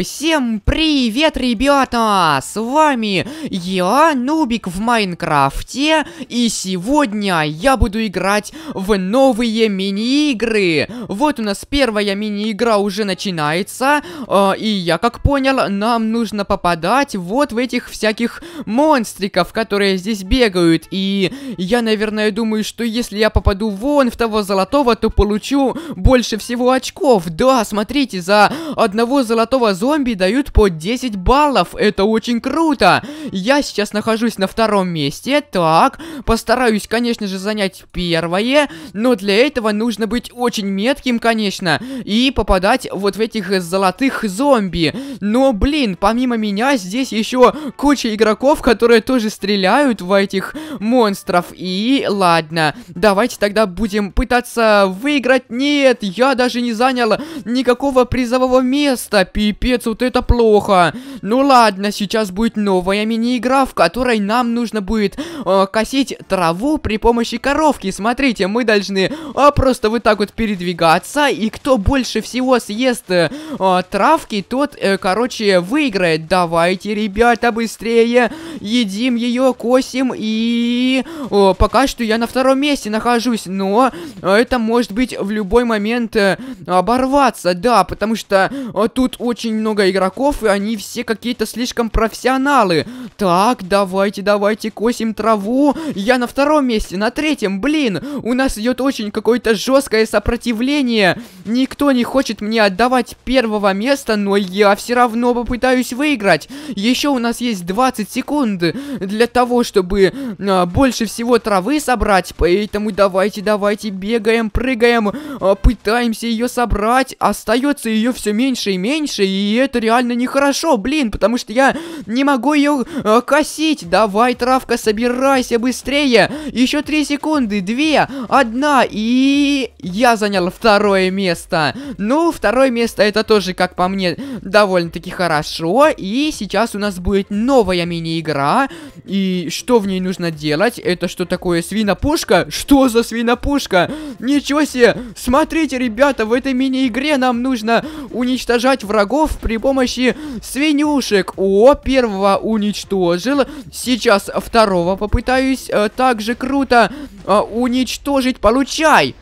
Всем привет, ребята! С вами я, Нубик, в Майнкрафте, и сегодня я буду играть в новые мини-игры. Вот у нас первая мини-игра уже начинается, и я, как понял, нам нужно попадать вот в этих всяких монстриков, которые здесь бегают, и я, наверное, думаю, что если я попаду вон в того золотого, то получу больше всего очков. Да, смотрите, за одного золотого зомби дают по 10 баллов. Это очень круто. Я сейчас нахожусь на втором месте. Так, постараюсь, конечно же, занять первое. Но для этого нужно быть очень метким, конечно. И попадать вот в этих золотых зомби. Но, блин, помимо меня здесь еще куча игроков, которые тоже стреляют в этих монстров. И ладно, давайте тогда будем пытаться выиграть. Нет, я даже не занял никакого призового места. Пипец, вот это плохо. Ну ладно, сейчас будет новая мини-игра, в которой нам нужно будет косить траву при помощи коровки. Смотрите, мы должны просто вот так вот передвигаться, и кто больше всего съест травки, тот, короче, выиграет. Давайте, ребята, быстрее едим ее, косим, и пока что я на втором месте нахожусь, но это может быть в любой момент оборваться, да, потому что тут очень много игроков, и они все какие-то слишком профессионалы. Так, давайте, косим траву. Я на втором месте, на третьем. Блин, у нас идет очень какое-то жесткое сопротивление. Никто не хочет мне отдавать первого места, но я все равно попытаюсь выиграть. Еще у нас есть 20 секунд для того, чтобы больше всего травы собрать. Поэтому давайте, бегаем, прыгаем, пытаемся ее собрать. Остается ее все меньше и меньше, и это реально нехорошо, блин, потому что я не могу ее косить. Давай, травка, собирайся быстрее. Еще 3 секунды, 2, 1, и я занял второе место. Ну, второе место это тоже, как по мне, довольно-таки хорошо. И сейчас у нас будет новая мини-игра. И что в ней нужно делать? Это что такое, свинопушка? Что за свинопушка? Ничего себе! Смотрите, ребята, в этой мини-игре нам нужно уничтожать врагов при помощи свинюшек. О, первого уничтожил. Сейчас второго попытаюсь также круто уничтожить. Получай!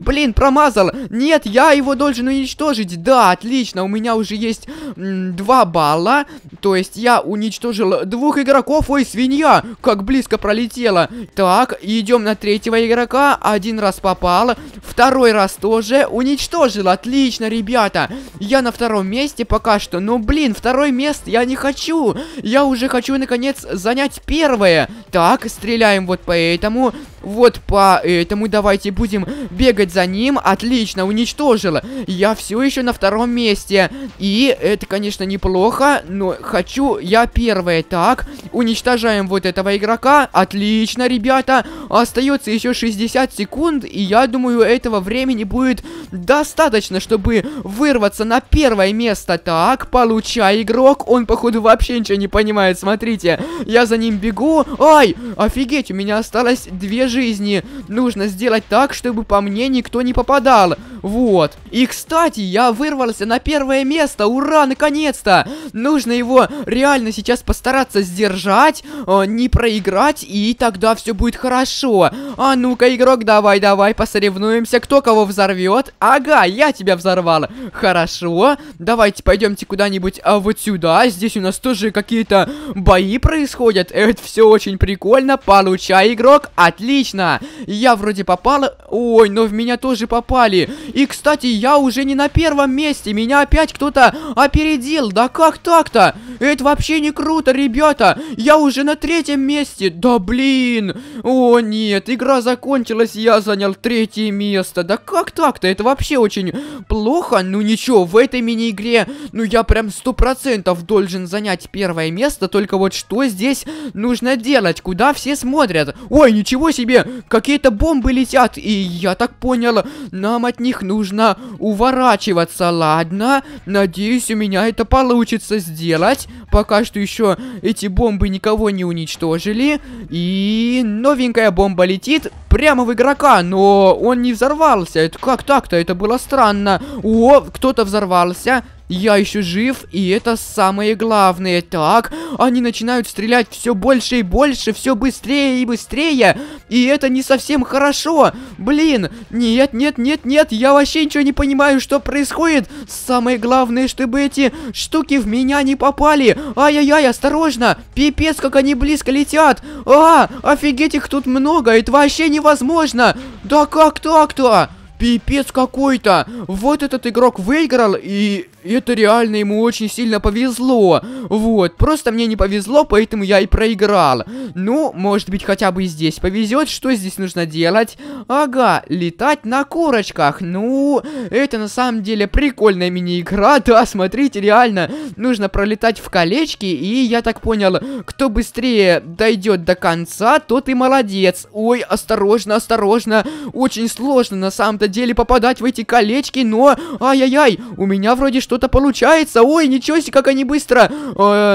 Блин, промазал. Нет, я его должен уничтожить. Да, отлично, у меня уже есть 2 балла. То есть я уничтожил 2 игроков. Ой, свинья, как близко пролетела. Так, идем на третьего игрока. Один раз попал, второй раз тоже уничтожил. Отлично, ребята. Я на втором месте пока что. Но, блин, второе место я не хочу. Я уже хочу, наконец, занять первое. Так, стреляем вот по этому. Вот по этому. Давайте будем бегать за ним. Отлично, уничтожила. Я все еще на втором месте. И это, конечно, неплохо, но хочу я первое. Так, уничтожаем вот этого игрока. Отлично, ребята. Остается еще 60 секунд, и я думаю, этого времени будет достаточно, чтобы вырваться на первое место. Так, получай, игрок. Он, походу, вообще ничего не понимает. Смотрите, я за ним бегу. Ай, офигеть, у меня осталось 2 жизни. Нужно сделать так, чтобы по мне никто не попадал. Вот. И, кстати, я вырвался на первое место. Ура, наконец-то! Нужно его реально сейчас постараться сдержать, не проиграть, и тогда все будет хорошо. А ну-ка, игрок, давай, посоревнуемся, кто кого взорвет. Ага, я тебя взорвал. Хорошо. Давайте пойдемте куда-нибудь вот сюда. Здесь у нас тоже какие-то бои происходят. Это все очень прикольно. Получай, игрок. Отлично. Я вроде попал. Ой, но в меня тоже попали. И, кстати, я уже не на первом месте. Меня опять кто-то опередил. Да как так-то? Это вообще не круто, ребята. Я уже на третьем месте. Да блин. О, нет. Игра закончилась. Я занял третье место. Да как так-то? Это вообще очень плохо. Ну ничего, в этой мини-игре, ну я прям 100% должен занять первое место. Только вот что здесь нужно делать? Куда все смотрят? Ой, ничего себе. Какие-то бомбы летят. И я так понял, нам от них нужно уворачиваться. Ладно, надеюсь, у меня это получится сделать. Пока что еще эти бомбы никого не уничтожили. И новенькая бомба летит прямо в игрока, но он не взорвался. Это как так-то? Это было странно. О, кто-то взорвался. Я еще жив, и это самое главное. Так, они начинают стрелять все больше и больше, все быстрее и быстрее. И это не совсем хорошо. Блин, нет, нет, нет, нет, я вообще ничего не понимаю, что происходит. Самое главное, чтобы эти штуки в меня не попали. Ай-яй-яй, осторожно. Пипец, как они близко летят. А, офигеть, их тут много, это вообще невозможно. Да как так-то? Пипец какой-то. Вот этот игрок выиграл, и это реально ему очень сильно повезло. Вот, просто мне не повезло, поэтому я и проиграл. Ну, может быть, хотя бы здесь повезет. Что здесь нужно делать? Ага, летать на курочках. Ну, это на самом деле прикольная мини-игра. Да, смотрите, реально, нужно пролетать в колечки, и я так понял, кто быстрее дойдет до конца, тот и молодец. Ой, осторожно, осторожно. Очень сложно на самом-то деле попадать в эти колечки, но... Ай-яй-яй, у меня вроде что-то получается. Ой, ничего себе, как они быстро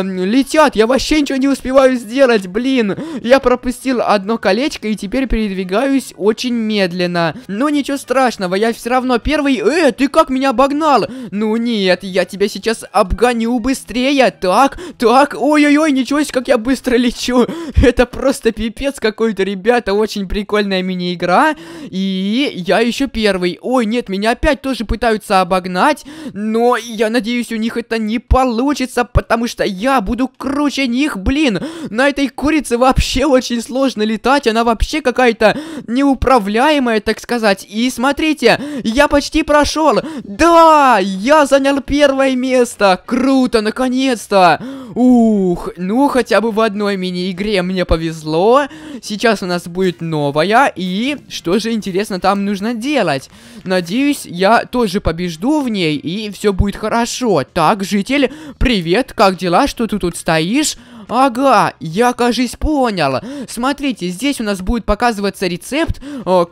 летят. Я вообще ничего не успеваю сделать, блин. Я пропустил одно колечко и теперь передвигаюсь очень медленно. Но ничего страшного, я все равно первый. Ты как меня обогнал? Ну нет, я тебя сейчас обгоню быстрее. Так, так, ой-ой-ой, ничего себе, как я быстро лечу. Это просто пипец какой-то, ребята. Очень прикольная мини-игра. И я еще первый. Ой, нет, меня опять тоже пытаются обогнать, но я надеюсь, у них это не получится, потому что я буду круче них. Блин, на этой курице вообще очень сложно летать, она вообще какая-то неуправляемая, так сказать. И смотрите, я почти прошел. Да, я занял первое место. Круто, наконец-то. Ух, ну хотя бы в одной мини-игре мне повезло. Сейчас у нас будет новая, и что же, интересно, там нужно делать? Надеюсь, я тоже побежду в ней, и все будет хорошо. Так, житель, привет, как дела? Что ты тут стоишь? Ага, я, кажись, понял. Смотрите, здесь у нас будет показываться рецепт,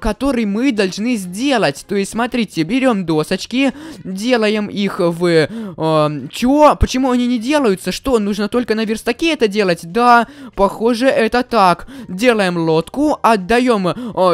который мы должны сделать. То есть, смотрите, берем досочки, делаем их в... чё? Почему они не делаются? Что, нужно только на верстаке это делать? Да, похоже, это так. Делаем лодку, отдаем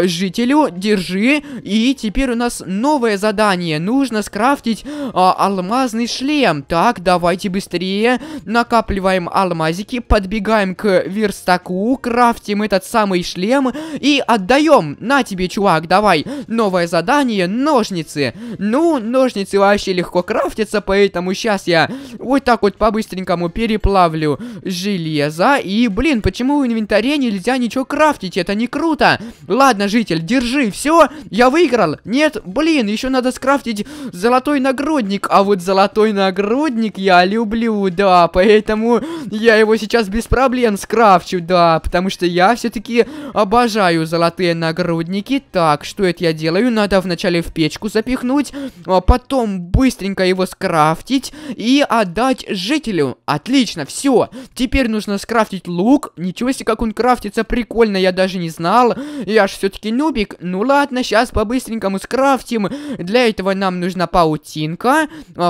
жителю, держи. И теперь у нас новое задание. Нужно скрафтить алмазный шлем. Так, давайте быстрее. Накапливаем алмазики, подбегаем к верстаку, крафтим этот самый шлем и отдаем. На тебе, чувак, давай. Новое задание — ножницы. Ну, ножницы вообще легко крафтятся, поэтому сейчас я вот так вот по-быстренькому переплавлю железо. И, блин, почему в инвентаре нельзя ничего крафтить? Это не круто. Ладно, житель, держи. Все, я выиграл. Нет, блин, еще надо скрафтить золотой нагрудник. А вот золотой нагрудник я люблю, да, поэтому я его сейчас без проблем скрафчу, да, потому что я все-таки обожаю золотые нагрудники. Так, что это я делаю? Надо вначале в печку запихнуть, а потом быстренько его скрафтить и отдать жителю. Отлично, все. Теперь нужно скрафтить лук. Ничего себе, как он крафтится, прикольно, я даже не знал. Я ж все-таки нубик. Ну ладно, сейчас по-быстренькому скрафтим. Для этого нам нужна паутинка,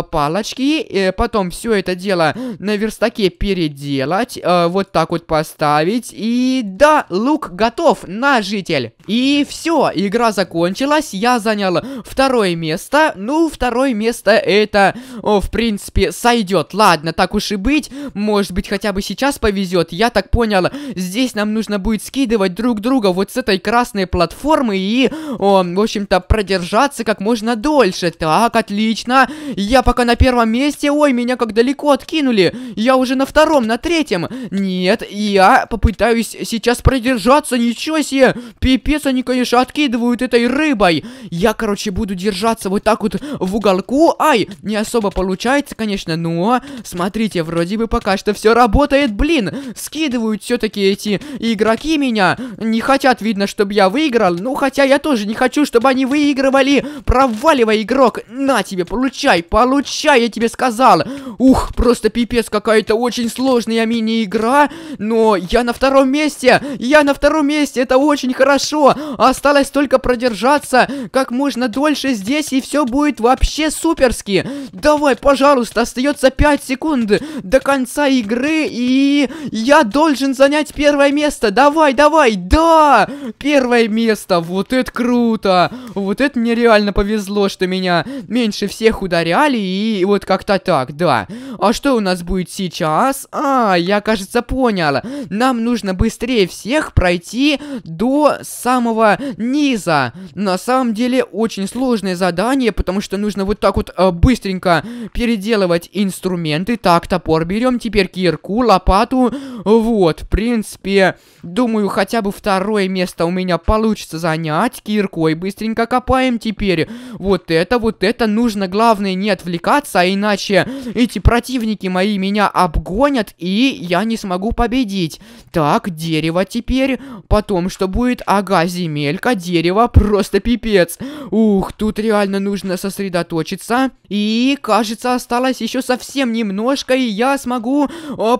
палочки, потом все это дело на верстаке переделать. Вот так вот поставить. И да, лук готов. На, житель. И все, игра закончилась. Я занял второе место. Ну, второе место это, в принципе, сойдет. Ладно, так уж и быть. Может быть, хотя бы сейчас повезет. Я так понял, здесь нам нужно будет скидывать друг друга вот с этой красной платформы и, в общем-то, продержаться как можно дольше. Так, отлично. Я пока на первом месте. Ой, меня как далеко откинули. Я уже на втором, на третьем. Нет, я попытаюсь сейчас продержаться, ничего себе. Пипец, они, конечно, откидывают этой рыбой. Я, короче, буду держаться вот так вот в уголку. Ай, не особо получается, конечно, но смотрите, вроде бы пока что все работает. Блин, скидывают все-таки эти игроки меня. Не хотят, видно, чтобы я выиграл. Ну, хотя я тоже не хочу, чтобы они выигрывали. Проваливай, игрок. На тебе, получай, получай, я тебе сказал. Ух, просто пипец, какая-то очень сложная мини-игра. не игра, но я на втором месте. Я на втором месте, это очень хорошо. Осталось только продержаться как можно дольше здесь, и все будет вообще суперски. Давай, пожалуйста, остается 5 секунд до конца игры, и я должен занять первое место. Давай, давай, да! Первое место, вот это круто. Вот это мне реально повезло, что меня меньше всех ударяли, и вот как-то так, да. А что у нас будет сейчас? А, я, кажется, понял. Нам нужно быстрее всех пройти до самого низа. На самом деле, очень сложное задание, потому что нужно вот так вот быстренько переделывать инструменты. Так, топор берем, теперь кирку, лопату. Вот, в принципе, думаю, хотя бы второе место у меня получится занять. Киркой быстренько копаем теперь. Вот это нужно, главное, не отвлекаться, а иначе эти противники мои меня обгонят, и я не смогу победить. Так, дерево теперь. Потом что будет? Ага, земелька, дерево, просто пипец. Ух, тут реально нужно сосредоточиться. И, кажется, осталось еще совсем немножко, и я смогу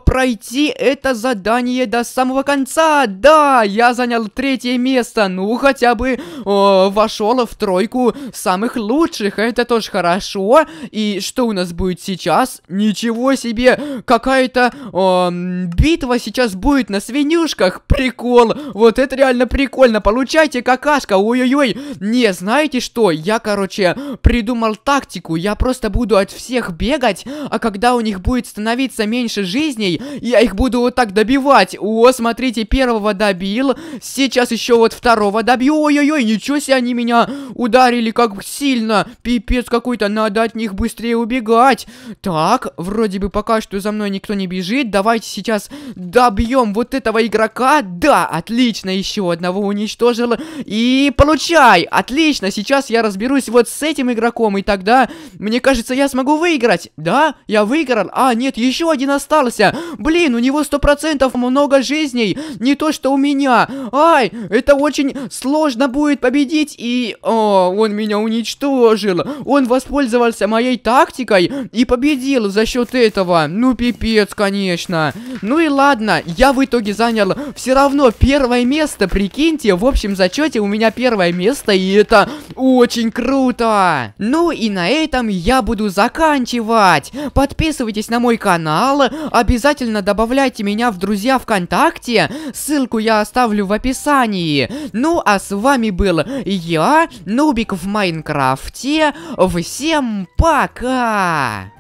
пройти это задание до самого конца. Да, я занял третье место. Ну, хотя бы вошел в тройку самых лучших. Это тоже хорошо. И что у нас будет сейчас? Ничего себе! Какая-то битва сейчас будет на свинюшках. Прикол! Вот это реально прикольно. Получайте, какашка. Ой-ой-ой. Не, знаете что? Я, короче, придумал тактику. Я просто буду от всех бегать, а когда у них будет становиться меньше жизней, я их буду вот так добивать. О, смотрите, первого добил. Сейчас еще вот второго добью. Ой-ой-ой, ничего себе, они меня ударили как сильно. Пипец какой-то, надо от них быстрее убегать. Так, вроде бы пока что за мной никто не бежит. Давайте сейчас добьем вот этого игрока. Да, отлично, еще одного уничтожил. И получай, отлично. Сейчас я разберусь вот с этим игроком, и тогда, мне кажется, я смогу выиграть. Да, я выиграл. А, нет, еще один остался. Блин, у него 100% много жизней. Не то, что у меня. Ай, это очень сложно будет победить. И о, он меня уничтожил. Он воспользовался моей тактикой и победил за счет этого. Ну, пипец, конечно. Ну и ладно, я в итоге занял все равно первое место. Прикиньте, в общем зачете у меня первое место, и это очень круто. Ну и на этом я буду заканчивать. Подписывайтесь на мой канал, обязательно добавляйте меня в друзья ВКонтакте, ссылку я оставлю в описании. Ну а с вами был я, Нубик в Майнкрафте. Всем пока!